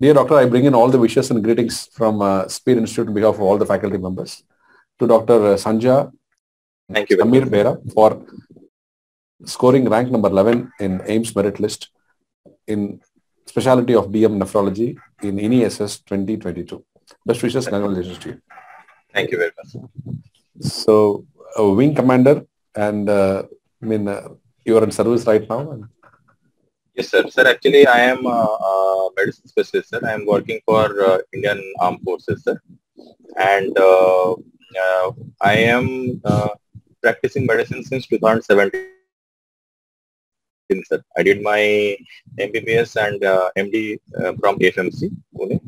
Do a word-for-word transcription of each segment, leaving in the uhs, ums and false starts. Dear Doctor, I bring in all the wishes and greetings from uh, SPEED Institute on behalf of all the faculty members to Doctor Sanja Sameera Behera for scoring rank number eleven in AIMS merit list in speciality of D M Nephrology in I N I-S S twenty twenty-two. Best wishes and congratulations to you. Thank you very much. So, a wing commander, and uh, I mean, uh, you are in service right now? And yes, sir. Sir, actually, I am a, a medicine specialist, sir. I am working for uh, Indian Armed Forces, sir. And uh, uh, I am uh, practicing medicine since two thousand seventeen. Sir, I did my M B B S and uh, M D uh, from A F M C, Pune.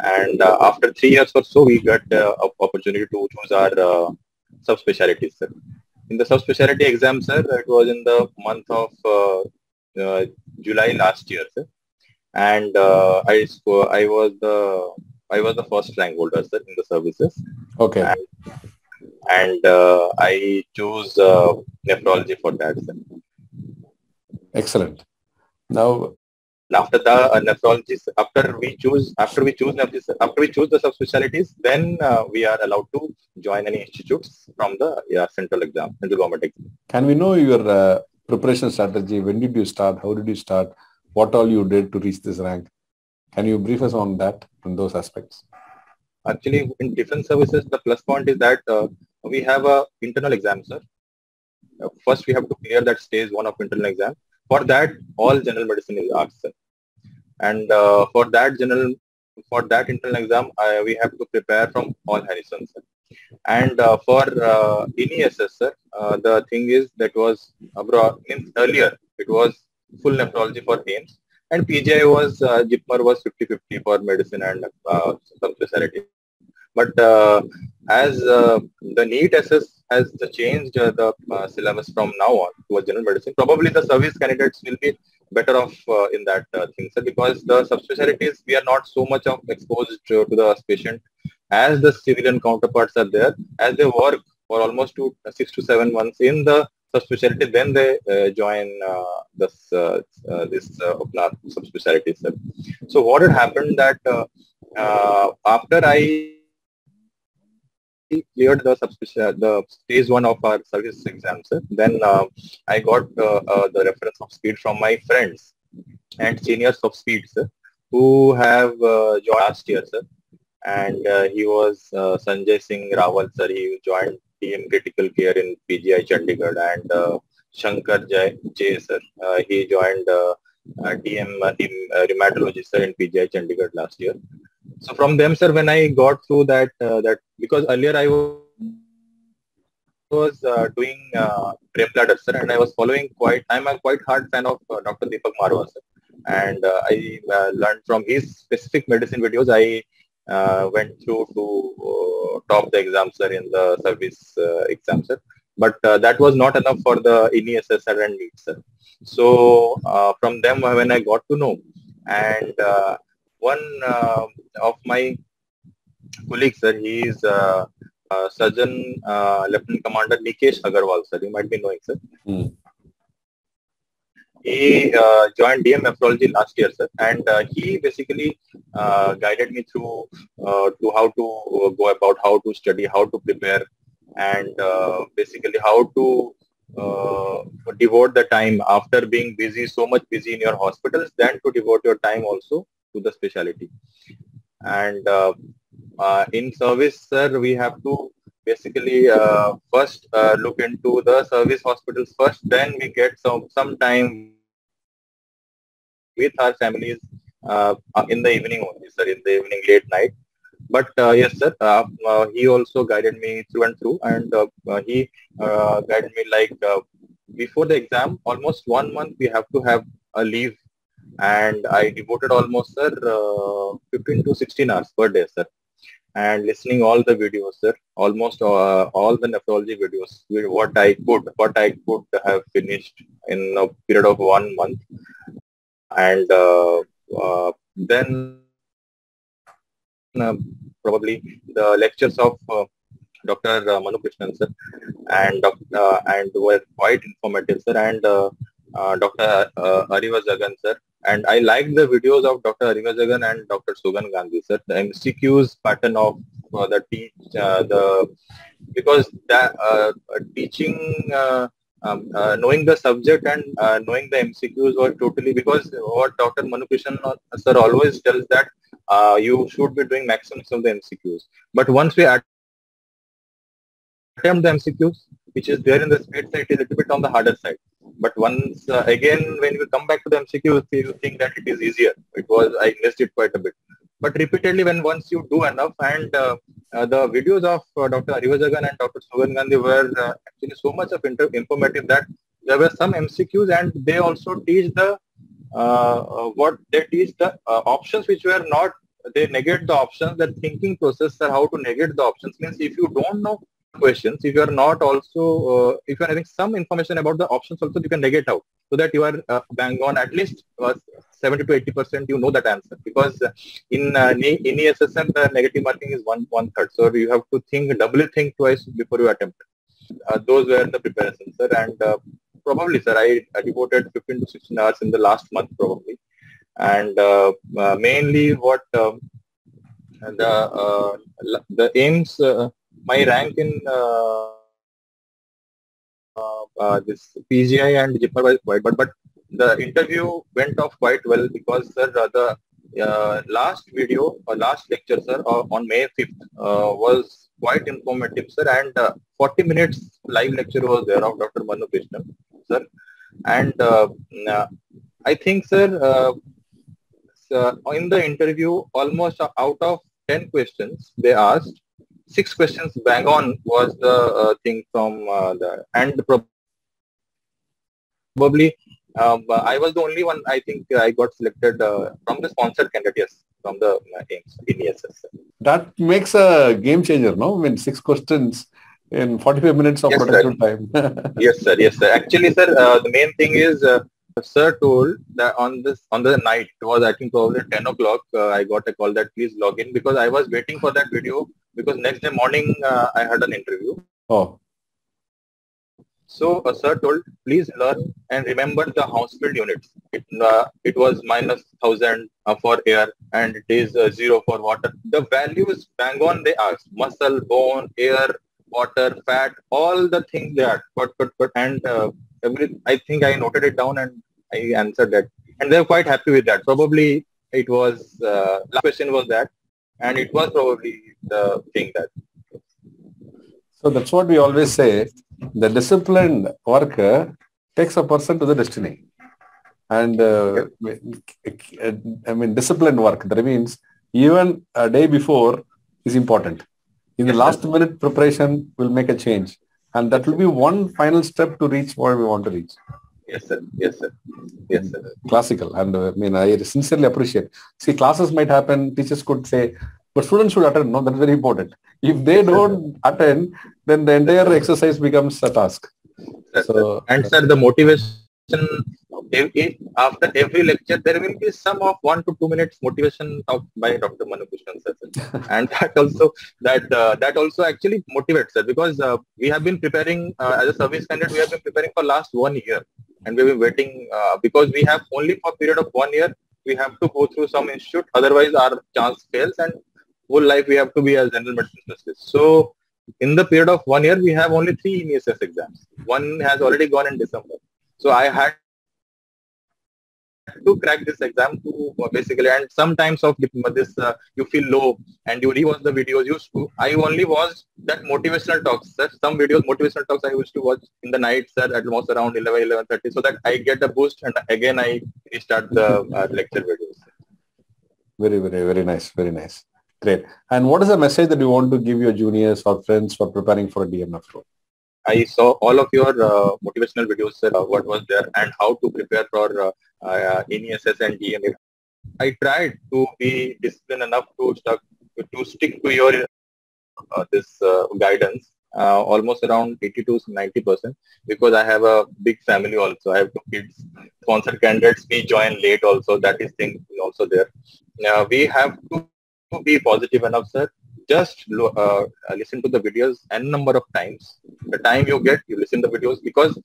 And uh, after three years or so, we got uh, opportunity to choose our uh, subspecialties, sir. In the subspecialty exam, sir, it was in the month of uh, uh, July last year, sir. And uh, I I was the I was the first rank holder, sir, in the services. Okay. And, and uh, I chose uh, nephrology for that, sir. Excellent. Now, after the uh, nephrology, after we choose, after we choose, after we choose the subspecialties, then uh, we are allowed to join any institutes from the yeah, central exam, central government exam. Can we know your uh, preparation strategy? When did you start? How did you start? What all you did to reach this rank? Can you brief us on that, on those aspects? Actually, in different services, the plus point is that uh, we have a internal exam, sir. Uh, first, we have to clear that stage one of internal exam. For that, all general medicine is asked, sir. And uh, for that general, for that internal exam, I, we have to prepare from all horizons, sir. And uh, for uh, I N I-S S, sir, uh, the thing is that was abroad, earlier, it was full nephrology for AIMS, and P G I was, uh, JIPMER was fifty fifty for medicine and uh, subspecialty. But uh, as uh, the NEET S S has changed uh, the uh, syllabus from now on towards general medicine, probably the service candidates will be better off uh, in that uh, thing, sir, because the subspecialties, we are not so much of exposed to, to the patient as the civilian counterparts are there, as they work for almost two, uh, six to seven months in the subspecialty, then they uh, join uh, this, uh, uh, this uh, subspecialty, sir. So what had happened that uh, uh, after I cleared the subspecial, the stage one of our service exams, sir, then uh, I got uh, uh, the reference of SPEED from my friends and seniors of SPEED, sir, who have uh, joined last year, sir. And uh, he was uh, Sanjay Singh Rawal, sir. He joined D M Critical Care in P G I Chandigarh, and uh, Shankar Jai J, sir. Uh, he joined uh, uh, D M uh, uh, Rheumatology, sir, in P G I Chandigarh last year. So from them, sir, when I got through that, uh, that because earlier I was uh, doing uh, prep ladder, sir, and I was following quite, I'm a quite hard fan of uh, Dr Deepak Marwa, sir. And uh, I uh, learned from his specific medicine videos. I uh, went through to uh, top the exam, sir, in the service uh, exam, sir. But uh, that was not enough for the I N I-S S and NEET, sir. So uh, from them, when I got to know, and uh, one uh, of my colleagues, sir, he is uh, uh, Surgeon uh, Lieutenant Commander Nikesh Agarwal, sir. You might be knowing, sir. Mm. He uh, joined D M Nephrology last year, sir, and uh, he basically uh, guided me through uh, to how to go about, how to study, how to prepare, and uh, basically how to Uh, devote the time after being busy, so much busy in your hospitals, then to devote your time also to the specialty. And uh, uh, in service, sir, we have to basically uh, first uh, look into the service hospitals first, then we get some, some time with our families uh, in the evening only, sir, in the evening, late night. But uh, yes, sir, uh, uh, he also guided me through and through, and uh, uh, he uh, guided me like uh, before the exam, almost one month we have to have a leave, and I devoted almost, sir, uh, fifteen to sixteen hours per day, sir, and listening all the videos, sir, almost uh, all the nephrology videos, what I could, what I could have finished in a period of one month, and uh, uh, then. Uh, probably the lectures of uh, Dr Manu Krishnan, sir, and uh, and were quite informative, sir, and uh, uh, Dr Ariva Jagan, sir, And I liked the videos of Dr. Ariva Jagan and Dr. Sogan Gandhi, sir. The M C Qs pattern of uh, the teach, uh, the because the, uh, teaching, uh, um, uh, knowing the subject and uh, knowing the M C Qs were totally, because what Dr. Manu Krishnan sir always tells that uh, you should be doing maximum of the M C Qs. But once we attempt the M C Qs, which is there in the speed side, is a little bit on the harder side. But once uh, again, when you come back to the M C Q, you think that it is easier. It was, I missed it quite a bit. But repeatedly, when once you do enough, and uh, uh, the videos of uh, Dr. Ariva Jagan and Dr. Sogan Gandhi were uh, actually so much of inter informative that there were some M C Qs, and they also teach the uh, uh, what they teach the uh, options which were not. They negate the options. The thinking process or how to negate the options means if you don't know questions, if you are not also, uh, if you are having some information about the options also, you can negate out so that you are uh, bang on at least uh, seventy to eighty percent you know that answer, because in uh, N E E S S the negative marking is one one third, so you have to think doubly think twice before you attempt. Uh, those were the preparations, sir, and uh, probably, sir, I, I devoted fifteen to sixteen hours in the last month probably, and uh, uh, mainly what um, the uh, the AIMS. Uh, My rank in uh, uh, uh, this P G I and JIPMER was quite, but but the interview went off quite well, because sir uh, the uh, last video or last lecture, sir, uh, on May fifth uh, was quite informative, sir, and uh, forty minutes live lecture was there of Doctor Manu Krishnan, sir, and uh, I think, sir, uh, sir, in the interview almost out of ten questions they asked, six questions bang on was the uh, thing from uh, the, and probably um, I was the only one, I think I got selected uh, from the sponsored candidate, yes, from the uh, AIMS, N E E S S. That makes a game changer, no? I mean, six questions in forty-five minutes of production time. Yes, sir. Yes, sir. Actually, sir, uh, the main thing is, uh, sir told that on this on the night, it was I think probably ten o'clock, uh, I got a call that please log in, because I was waiting for that video, because next day morning uh, I had an interview. Oh. So uh, sir told, please learn and remember the house field units. It, uh, it was minus thousand uh, for air, and it is uh, zero for water. The values bang on they asked, muscle, bone, air, water, fat, all the things they are. But, but, but, and uh, every, I think I noted it down and I answered that. And they were quite happy with that. Probably it was, uh, last question was that. And it was probably the thing that. So that's what we always say. The disciplined worker takes a person to the destiny. And uh, I mean, disciplined work, that means even a day before is important. In the last minute preparation will make a change. And that will be one final step to reach what we want to reach. Yes, sir. Yes, sir. Yes, sir. Classical. And uh, I mean, I sincerely appreciate. See, classes might happen. Teachers could say, but students should attend. No, that's very important. If they yes, don't sir. attend, then the entire yes, exercise becomes a task. Yes, so, and uh, sir, the motivation, if after every lecture, there will be some of one to two minutes motivation talk by Doctor Manu Krishnan, sir. sir. And that also, that uh, that also actually motivates, sir, because uh, we have been preparing uh, as a service candidate. We have been preparing for last one year. And we will be waiting uh, because we have only for a period of one year, we have to go through some institute. Otherwise, our chance fails and whole life we have to be as general medicine specialist. So, in the period of one year, we have only three N E E S S exams. One has already gone in December. So, I had to crack this exam to uh, basically, and sometimes of this, uh, you feel low and you rewatch the videos. Used to, I only watched that motivational talks, sir. Some videos, motivational talks, I used to watch in the night, sir, at most around eleven, eleven thirty, so that I get a boost and again I restart the uh, lecture videos. Very, very, very nice. Very nice. Great. And what is the message that you want to give your juniors or friends for preparing for a D M Nephrology? I saw all of your uh, motivational videos, sir, uh, what was there and how to prepare for uh, uh, N E E S S and D M. I tried to be disciplined enough to, stuck, to stick to your uh, this uh, guidance uh, almost around eighty to ninety percent, because I have a big family also. I have two kids, sponsored candidates, we join late also, that is thing also there. Now, we have to be positive enough, sir. Just uh, listen to the videos n number of times. The time you get, you listen to the videos, because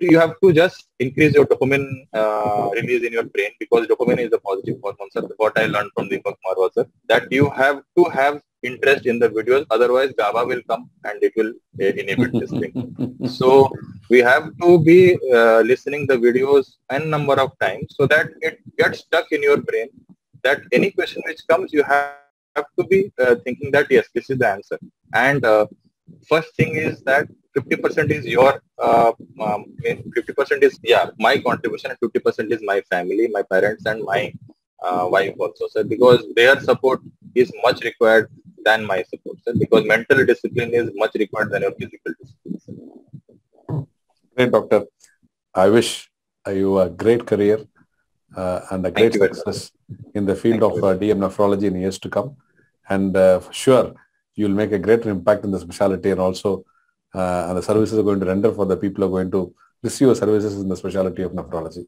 you have to just increase your dopamine uh, release in your brain, because dopamine is a positive hormone, sir. What I learned from Deepak Marwa, sir, that you have to have interest in the videos, otherwise GABA will come and it will uh, inhibit this thing. So we have to be uh, listening the videos n number of times so that it gets stuck in your brain, that any question which comes, you have to be uh, thinking that yes, this is the answer. And uh, first thing is that fifty percent is your uh, um, fifty percent is yeah my contribution, and fifty percent is my family, my parents and my uh, wife also, sir, because their support is much required than my support, sir, because mental discipline is much required than your physical discipline, sir. Great, doctor. I wish you a great career uh, and a great success in the field Thank of uh, D M nephrology in years to come, and uh, for sure you will make a greater impact in the specialty, and also uh, and the services are going to render for the people who are going to receive your services in the specialty of nephrology.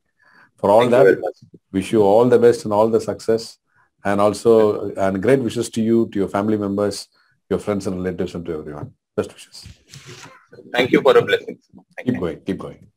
For all Thank that, wish you all the best and all the success, and also and great wishes to you, to your family members, your friends and relatives, and to everyone. Best wishes. Thank you for a blessing. Thank keep you. going. Keep going.